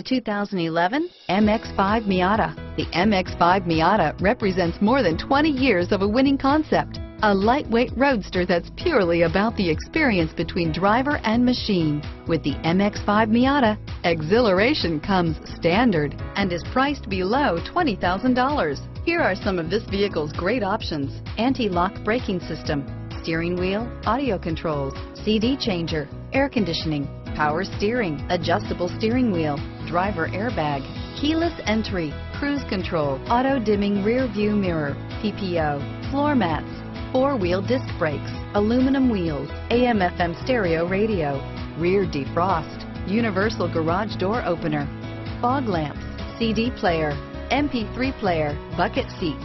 The 2011 MX-5 Miata. The MX-5 Miata represents more than 20 years of a winning concept. A lightweight roadster that's purely about the experience between driver and machine. With the MX-5 Miata, exhilaration comes standard and is priced below $20,000. Here are some of this vehicle's great options. Anti-lock braking system, steering wheel, audio controls, CD changer, air conditioning, power steering, adjustable steering wheel, driver airbag, keyless entry, cruise control, auto dimming rear view mirror, PPO, floor mats, four-wheel disc brakes, aluminum wheels, AM/FM stereo radio, rear defrost, universal garage door opener, fog lamps, CD player, MP3 player, bucket seats.